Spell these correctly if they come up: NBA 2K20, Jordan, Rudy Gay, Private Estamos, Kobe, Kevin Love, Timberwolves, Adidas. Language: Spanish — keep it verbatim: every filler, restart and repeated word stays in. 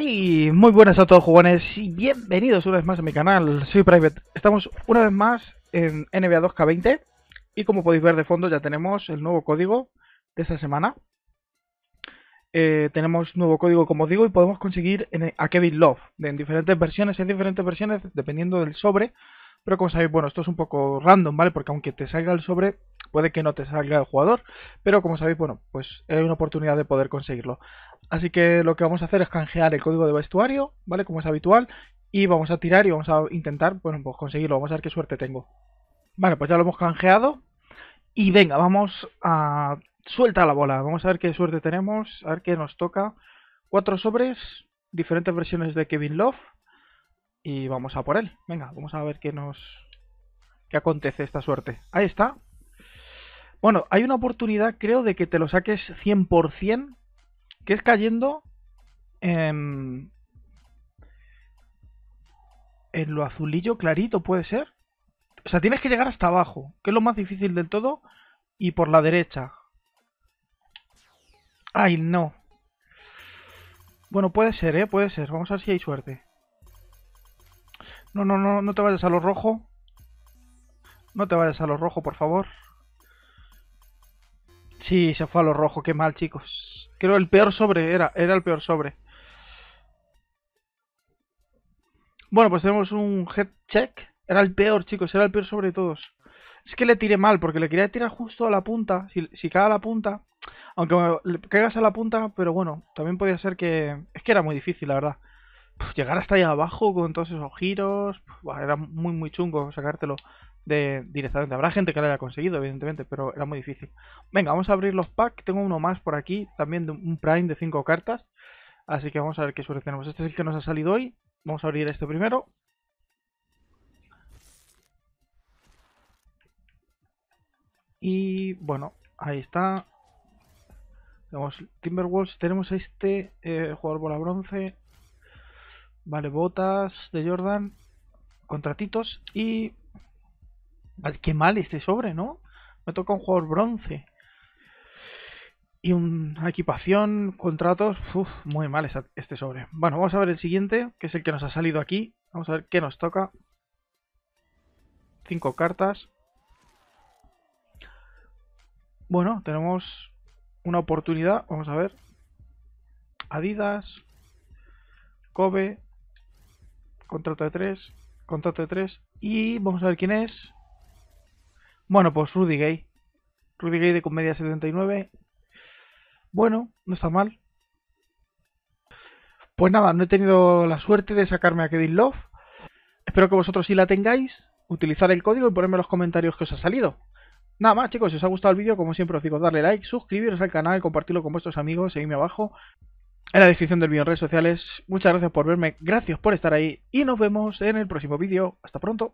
Y muy buenas a todos, jugones, y bienvenidos una vez más a mi canal. Soy Private. Estamos una vez más en N B A dos K veinte. Y como podéis ver de fondo ya tenemos el nuevo código de esta semana. Eh, tenemos nuevo código, como digo, y podemos conseguir en, a Kevin Love en diferentes versiones, en diferentes versiones dependiendo del sobre. Pero como sabéis, bueno, esto es un poco random, ¿vale? Porque aunque te salga el sobre, puede que no te salga el jugador. Pero como sabéis, bueno, pues hay una oportunidad de poder conseguirlo. Así que lo que vamos a hacer es canjear el código de vestuario, ¿vale? Como es habitual. Y vamos a tirar y vamos a intentar, bueno, pues conseguirlo. Vamos a ver qué suerte tengo. Vale, pues ya lo hemos canjeado. Y venga, vamos a... Suelta la bola. Vamos a ver qué suerte tenemos. A ver qué nos toca. Cuatro sobres, diferentes versiones de Kevin Love. Y vamos a por él. Venga, vamos a ver qué nos... qué acontece esta suerte. Ahí está. Bueno, hay una oportunidad, creo, de que te lo saques cien por cien. Que es cayendo en... en lo azulillo clarito, puede ser. O sea, tienes que llegar hasta abajo, que es lo más difícil del todo. Y por la derecha. Ay, no. Bueno, puede ser, ¿eh? Puede ser. Vamos a ver si hay suerte. No, no, no, no te vayas a lo rojo. No te vayas a lo rojo, por favor. Sí, se fue a lo rojo, qué mal, chicos. Creo el peor sobre, era, era el peor sobre. Bueno, pues tenemos un head check. Era el peor, chicos, era el peor sobre de todos. Es que le tiré mal, porque le quería tirar justo a la punta. Si, si cae a la punta, aunque le caigas a la punta, pero bueno, también podía ser que... Es que era muy difícil, la verdad. Llegar hasta allá abajo con todos esos giros, era muy muy chungo sacártelo de directamente. Habrá gente que lo haya conseguido, evidentemente, pero era muy difícil. Venga, vamos a abrir los packs. Tengo uno más por aquí, también de un prime de cinco cartas. Así que vamos a ver qué suerte tenemos. Este es el que nos ha salido hoy. Vamos a abrir este primero. Y bueno, ahí está. Tenemos Timberwolves. Tenemos este eh, jugador bola bronce. Vale, botas de Jordan, contratitos y... Vale, qué mal este sobre, ¿no? Me toca un jugador bronce. Y una equipación, contratos... Uf, muy mal este sobre. Bueno, vamos a ver el siguiente, que es el que nos ha salido aquí. Vamos a ver qué nos toca. Cinco cartas. Bueno, tenemos una oportunidad. Vamos a ver. Adidas. Kobe. Contrato de tres, contrato de tres. Y vamos a ver quién es. Bueno, pues Rudy Gay. Rudy Gay de Comedia setenta y nueve. Bueno, no está mal. Pues nada, no he tenido la suerte de sacarme a Kevin Love. Espero que vosotros sí la tengáis. Utilizar el código y ponedme en los comentarios que os ha salido. Nada más, chicos, si os ha gustado el vídeo, como siempre os digo, darle like, suscribiros al canal, compartirlo con vuestros amigos, seguidme abajo en la descripción del vídeo en redes sociales. Muchas gracias por verme, gracias por estar ahí y nos vemos en el próximo vídeo. Hasta pronto.